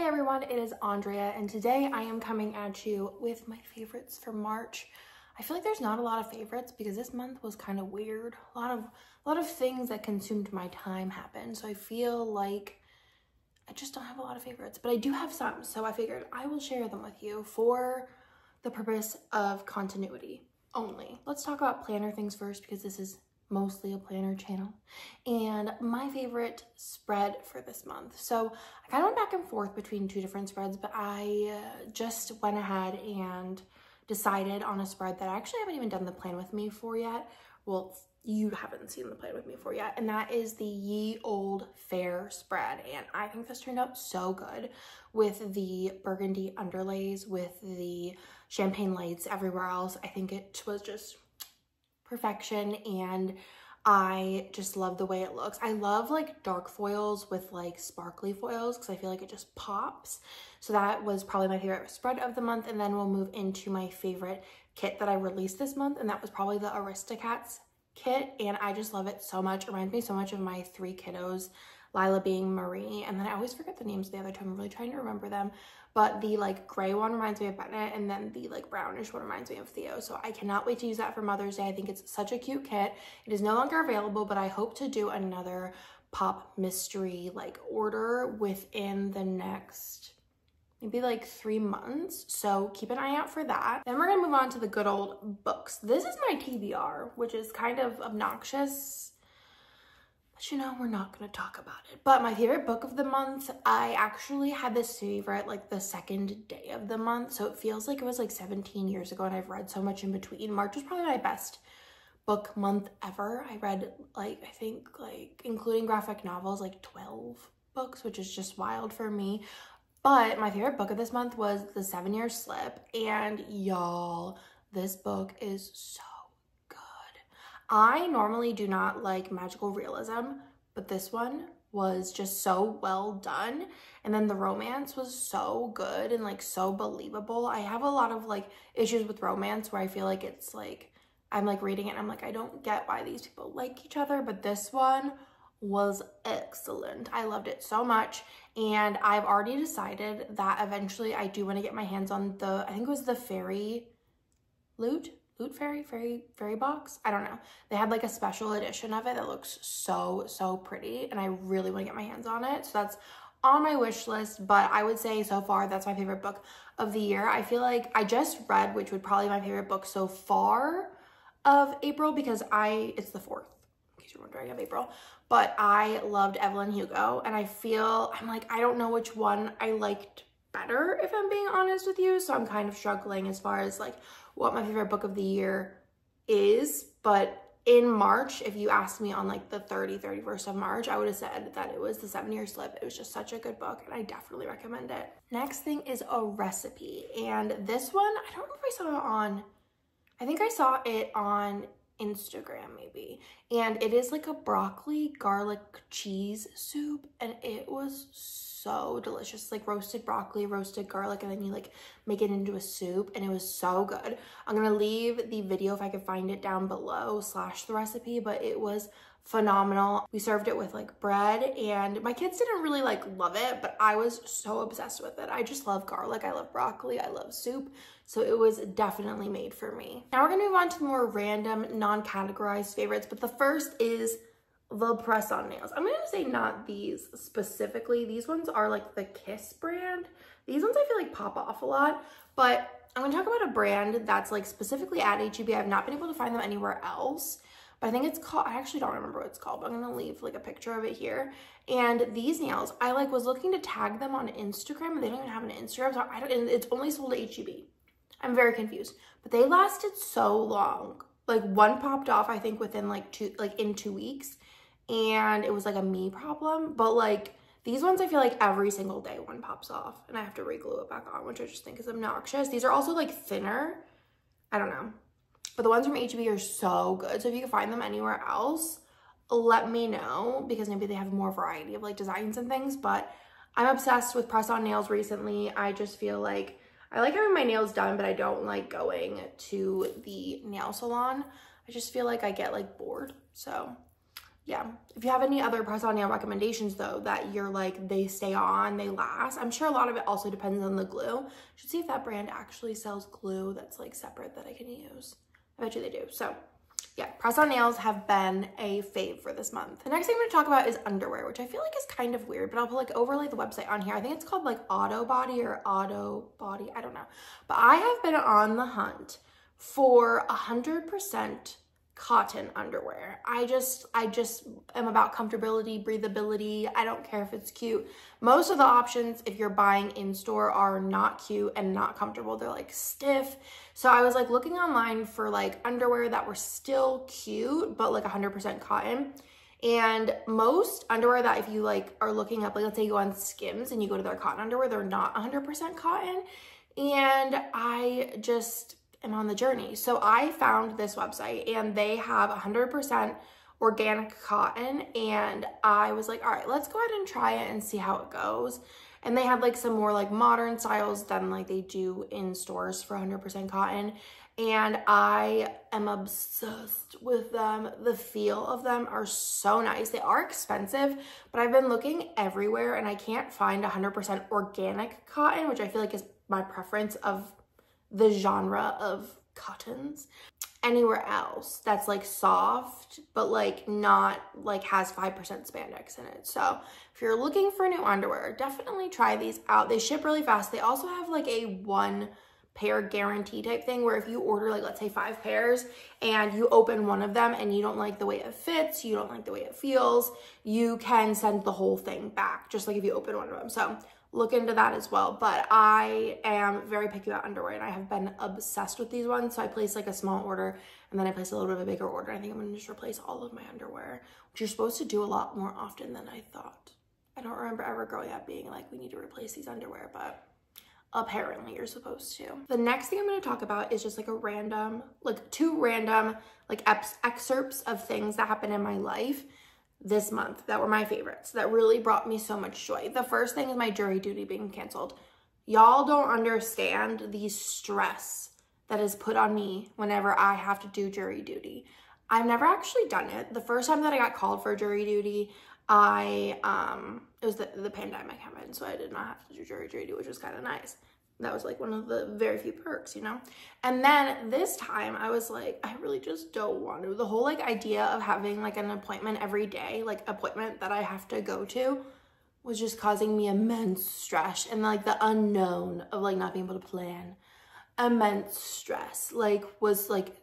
Hey everyone, it is Andrea, and today I am coming at you with my favorites for March. I feel like there's not a lot of favorites because this month was kind of weird. A lot of things that consumed my time happened, so I feel like I just don't have a lot of favorites, but I do have some, so I figured I will share them with you for the purpose of continuity only. Let's talk about planner things first because this is mostly a planner channel, and my favorite spread for this month. So I kind of went back and forth between two different spreads, but I just went ahead and decided on a spread that I actually haven't even done the plan with me for yet. Well, you haven't seen the plan with me for yet, and that is the Ye Olde Fair spread, and I think this turned out so good with the burgundy underlays, with the champagne lights everywhere else. I think it was just perfection, and I just love the way it looks. I love like dark foils with like sparkly foils because I feel like it just pops. So that was probably my favorite spread of the month, and then we'll move into my favorite kit that I released this month, and that was probably the Aristocats kit, and I just love it so much. It reminds me so much of my three kiddos, Lila being Marie, and then I always forget the names of the other two. I'm really trying to remember them, but the like gray one reminds me of Bennett, and then the like brownish one reminds me of Theo. So I cannot wait to use that for Mother's Day. I think it's such a cute kit. It is no longer available, but I hope to do another pop mystery like order within the next maybe like 3 months, so keep an eye out for that. Then we're gonna move on to the good old books. This is my TBR, which is kind of obnoxious, but you know, we're not gonna talk about it. But my favorite book of the month, I actually had this favorite like the second day of the month, so it feels like it was like 17 years ago, and I've read so much in between. March was probably my best book month ever. I read like, I think like including graphic novels, like 12 books, which is just wild for me. But my favorite book of this month was The 7 Year Slip, and y'all, this book is so good. I normally do not like magical realism, but this one was just so well done, and then the romance was so good and like so believable. I have a lot of like issues with romance where I feel like it's like I'm like reading it and I'm like, I don't get why these people like each other, but this one was excellent. I loved it so much, and I've already decided that eventually I do want to get my hands on the, I think it was the Fairy Loot, fairy box, I don't know. They had like a special edition of it that looks so pretty, and I really want to get my hands on it, so that's on my wish list. But I would say so far that's my favorite book of the year. I feel like I just read, which would probably be my favorite book so far of April, because it's the 4th, in case you're wondering, of April. But I loved Evelyn Hugo, and I feel, I'm like, I don't know which one I liked better, if I'm being honest with you. So I'm kind of struggling as far as like what my favorite book of the year is. But in March, if you asked me on like the 31st of March, I would have said that it was The 7 Year Slip. It was just such a good book, and I definitely recommend it. Next thing is a recipe. And this one, I don't remember if I saw it on, I think I saw it on Instagram maybe, and it is like a broccoli garlic cheese soup, and it was so delicious, like roasted broccoli, roasted garlic, and then you like make it into a soup, and it was so good. I'm gonna leave the video, if I could find it, down below / the recipe, but it was phenomenal. We served it with like bread, and my kids didn't really like love it, but I was so obsessed with it. I just love garlic, I love broccoli, I love soup, so it was definitely made for me. Now we're gonna move on to the more random, non-categorized favorites, but the first is the press-on nails. I'm gonna say not these specifically. These ones are like the Kiss brand. These ones I feel like pop off a lot, but I'm gonna talk about a brand that's like specifically at H-E-B. I've not been able to find them anywhere else, but I think it's called, I actually don't remember what it's called, but I'm gonna leave like a picture of it here. And these nails, I like was looking to tag them on Instagram, and they don't even have an Instagram, so I don't, and it's only sold at H-E-B. I'm very confused, but they lasted so long. Like one popped off, I think within like in two weeks, and it was like a me problem, but like these ones, I feel like every single day one pops off, and I have to re-glue it back on, which I just think is obnoxious. These are also like thinner, I don't know. But the ones from H-E-B are so good. So if you can find them anywhere else, let me know, because maybe they have more variety of like designs and things. But I'm obsessed with press-on nails recently. I just feel like I like having my nails done, but I don't like going to the nail salon. I just feel like I get like bored. So Yeah. If you have any other press on nail recommendations though, that you're like, they stay on, they last. I'm sure a lot of it also depends on the glue. Should see if that brand actually sells glue that's like separate that I can use. I bet you they do. So yeah, press on nails have been a fave for this month. The next thing I'm going to talk about is underwear, which I feel like is kind of weird, but I'll put like overlay the website on here. I think it's called like Oddobody or Oddobody. I don't know, but I have been on the hunt for 100% cotton underwear. I just am about comfortability, breathability. I don't care if it's cute. Most of the options, if you're buying in store, are not cute and not comfortable. They're like stiff. So I was like looking online for like underwear that were still cute, but like 100% cotton. And most underwear that if you like are looking up, like let's say you go on Skims and you go to their cotton underwear, they're not 100% cotton. And I just am on the journey. So I found this website and they have 100% organic cotton. And I was like, all right, let's go ahead and try it and see how it goes. And they had like some more like modern styles than like they do in stores for 100% cotton. And I am obsessed with them. The feel of them are so nice. They are expensive, but I've been looking everywhere and I can't find 100% organic cotton, which I feel like is my preference of the genre of cottons anywhere else that's like soft but like not like has 5% spandex in it. So if you're looking for new underwear, definitely try these out. They ship really fast. They also have like a 1 pair guarantee type thing where if you order like let's say 5 pairs and you open one of them and you don't like the way it fits, you don't like the way it feels, you can send the whole thing back just like if you open one of them. So look into that as well. But I am very picky about underwear and I have been obsessed with these ones. So I placed like a small order and then I placed a little bit of a bigger order. I think I'm gonna just replace all of my underwear, which you're supposed to do a lot more often than I thought. I don't remember ever growing up being like, we need to replace these underwear, but apparently you're supposed to. The next thing I'm gonna talk about is just like a random, like 2 random like excerpts of things that happened in my life this month that were my favorites that really brought me so much joy. The first thing is my jury duty being canceled. Y'all don't understand the stress that is put on me whenever I have to do jury duty. I've never actually done it. The first time that I got called for jury duty, it was the pandemic happened, so I did not have to do jury duty, which was kind of nice. That was like one of the very few perks, you know? And then this time I was like, I really just don't want to. The whole like idea of having like an appointment every day, like appointment that I have to go to, was just causing me immense stress and like the unknown of like not being able to plan. Immense stress, like was like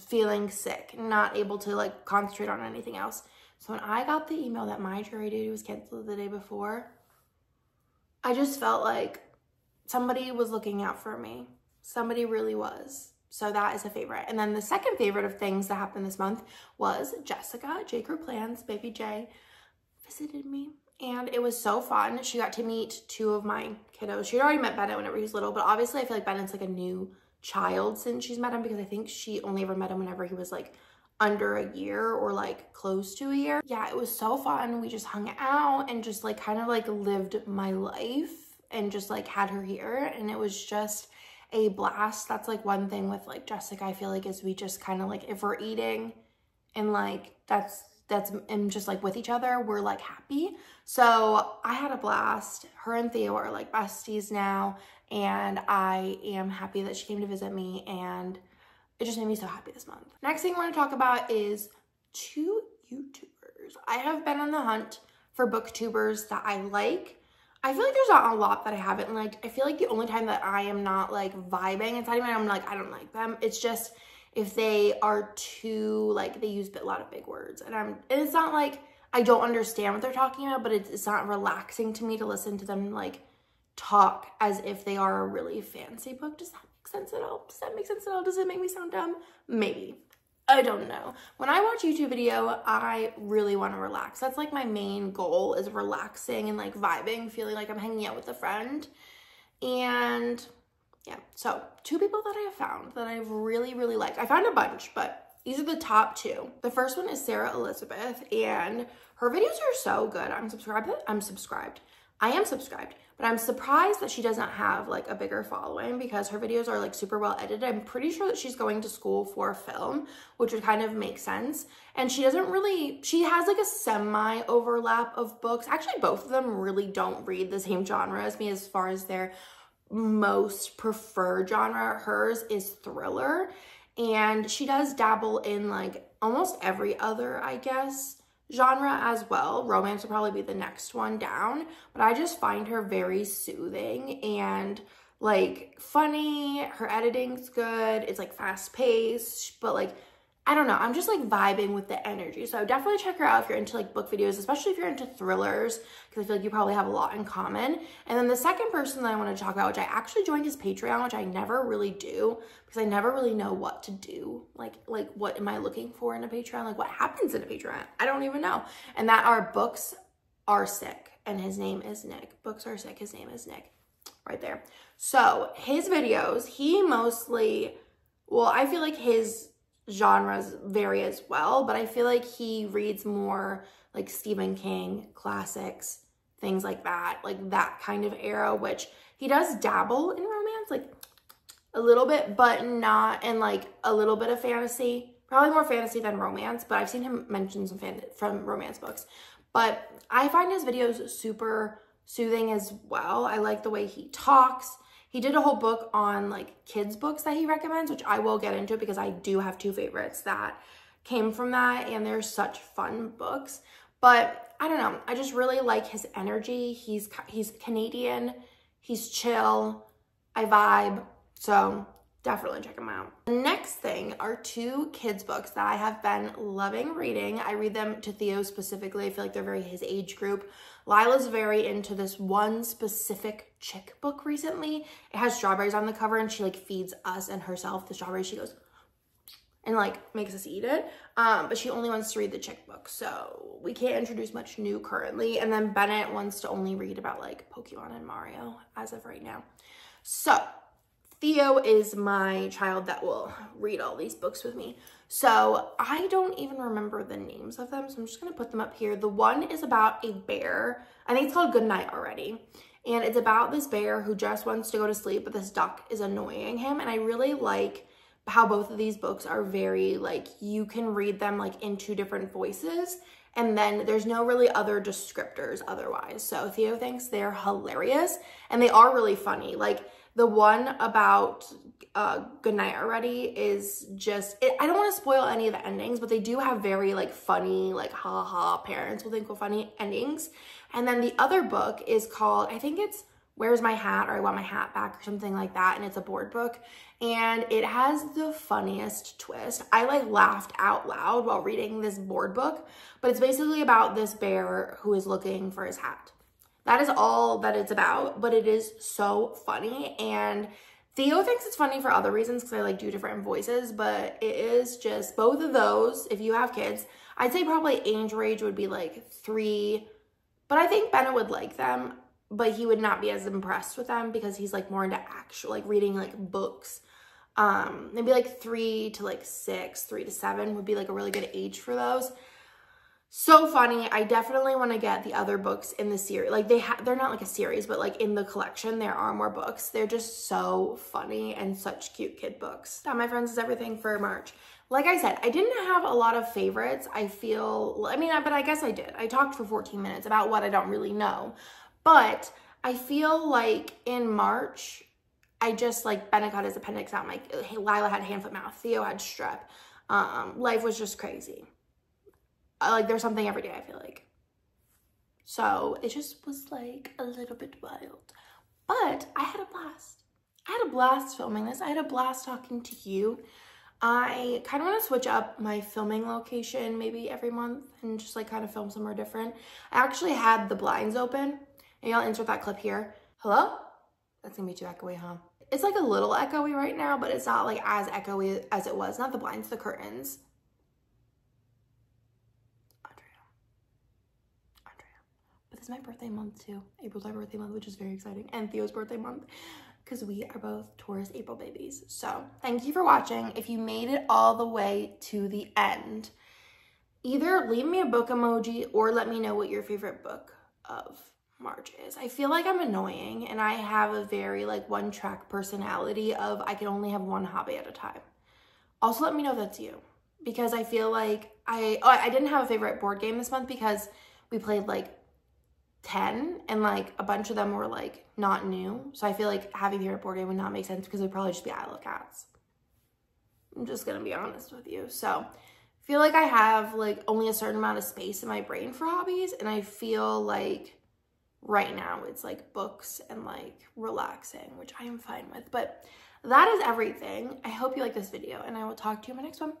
feeling sick, not able to like concentrate on anything else. So when I got the email that my jury duty was canceled the day before, I just felt like somebody was looking out for me. Somebody really was. So that is a favorite. And then the second favorite of things that happened this month was Jessica, JCrewPlans, Baby J, visited me. And it was so fun. She got to meet 2 of my kiddos. She'd already met Bennett whenever he was little, but obviously I feel like Bennett's like a new child since she's met him because I think she only ever met him whenever he was like under a year or like close to a year. Yeah, it was so fun. We just hung out and just like kind of like lived my life and just like had her here, and it was just a blast. That's like one thing with like Jessica, I feel like, is we just kind of like, if we're eating and like that's and just like with each other, we're like happy. So I had a blast. Her and Theo are like besties now, and I am happy that she came to visit me, and it just made me so happy this month. Next thing I want to talk about is 2 YouTubers. I have been on the hunt for booktubers that I like. I feel like there's not a lot that I haven't liked. I feel like the only time that I am not like vibing, it's not even I'm like, I don't like them. It's just if they are too like, they use a lot of big words. And it's not like I don't understand what they're talking about, but it's not relaxing to me to listen to them like talk as if they are a really fancy book. Does that make sense at all? Does that make sense at all? Does it make me sound dumb? Maybe. I don't know. When I watch YouTube video, I really want to relax. That's like my main goal, is relaxing and like vibing, feeling like I'm hanging out with a friend. And yeah, so 2 people that I have found that I've really, really liked. I found a bunch, but these are the top 2. The first one is Sarah Elizabeth, and her videos are so good. I'm subscribed. I am subscribed, but I'm surprised that she doesn't have like a bigger following because her videos are like super well edited. I'm pretty sure that she's going to school for film, which would kind of make sense. And she doesn't really, she has like a semi overlap of books. Actually, both of them really don't read the same genre as me as far as their most preferred genre. Hers is thriller, and she does dabble in like almost every other, I guess, genre as well. Romance will probably be the next one down, but I just find her very soothing and like funny. Her editing's good. It's like fast paced, but like, I don't know. I'm just like vibing with the energy. So definitely check her out if you're into like book videos, especially if you're into thrillers, because I feel like you probably have a lot in common. And then the second person that I want to talk about, which I actually joined his Patreon, which I never really do because I never really know what to do. Like what am I looking for in a Patreon? Like what happens in a Patreon? I don't even know. And that are Books Are Sick. And his name is Nick. Books Are Sick. His name is Nick. Right there. So his videos, he mostly, well, I feel like his genres vary as well, but I feel like he reads more like Stephen King classics, things like that kind of era, which he does dabble in romance, like a little bit, but not, and like a little bit of fantasy, probably more fantasy than romance, but I've seen him mention some from romance books, but I find his videos super soothing as well. I like the way he talks. He did a whole book on like kids books that he recommends, which I will get into because I do have two favorites that came from that, and they're such fun books. But I don't know, I just really like his energy. He's Canadian, he's chill, I vibe, so definitely check him out. The next thing are two kids books that I have been loving reading. I read them to Theo specifically. I feel like they're very his age group. Lila's very into this one specific chick book recently. It has strawberries on the cover, and she like feeds us and herself the strawberries. She goes and like makes us eat it. But she only wants to read the chick book, so we can't introduce much new currently. And then Bennett wants to only read about like Pokemon and Mario as of right now. So Theo is my child that will read all these books with me. So I don't even remember the names of them, so I'm just gonna put them up here. The one is about a bear. I think it's called Goodnight Already. And it's about this bear who just wants to go to sleep, but this duck is annoying him. And I really like how both of these books are very, like, you can read them like in two different voices, and then there's no really other descriptors otherwise. So Theo thinks they're hilarious, and they are really funny. Like, the one about Goodnight Already is just, I don't want to spoil any of the endings, but they do have very like funny, like ha ha, parents will think of funny endings. And then the other book is called, I think it's Where's My Hat, or I Want My Hat Back, or something like that. And it's a board book, and it has the funniest twist. I like laughed out loud while reading this board book, but it's basically about this bear who is looking for his hat. That is all that it's about, but it is so funny. And Theo thinks it's funny for other reasons because I like do different voices, but it is just both of those. If you have kids, I'd say probably age range would be like 3, but I think Bennett would like them, but he would not be as impressed with them because he's like more into actual, like reading like books. Maybe like 3 to 6, 3 to 7 would be like a really good age for those. So funny. I definitely want to get the other books in the series. Like they're not like a series, but like in the collection, there are more books. They're just so funny and such cute kid books. That, my friends, is everything for March. Like I said, I didn't have a lot of favorites. I mean, but I guess I did. I talked for 14 minutes about what I don't really know, but I feel like in March, I just like Bennett got his appendix out. Lila had hand, foot, mouth. Theo had strep. Life was just crazy. Like there's something every day, I feel like. So it just was like a little bit wild, but I had a blast. I had a blast filming this. I had a blast talking to you. I kind of want to switch up my filming location maybe every month and just like kind of film somewhere different. I actually had the blinds open. Maybe I'll insert that clip here. Hello? That's gonna be too echoey, huh? It's like a little echoey right now, but it's not like as echoey as it was. Not the blinds, the curtains. It's my birthday month too. April's my birthday month, which is very exciting, and Theo's birthday month, because we are both Taurus April babies. So thank you for watching. If you made it all the way to the end, either leave me a book emoji or let me know what your favorite book of March is. I feel like I'm annoying and I have a very like one-track personality of I can only have one hobby at a time. Also let me know if that's you, because I feel like I didn't have a favorite board game this month because we played like 10 and like a bunch of them were like not new. So I feel like having a favorite board game would not make sense because it would probably just be Isle of Cats. I'm just gonna be honest with you. So I feel like I have like only a certain amount of space in my brain for hobbies, and I feel like right now it's like books and like relaxing, which I am fine with. But that is everything. I hope you like this video and I will talk to you in my next one.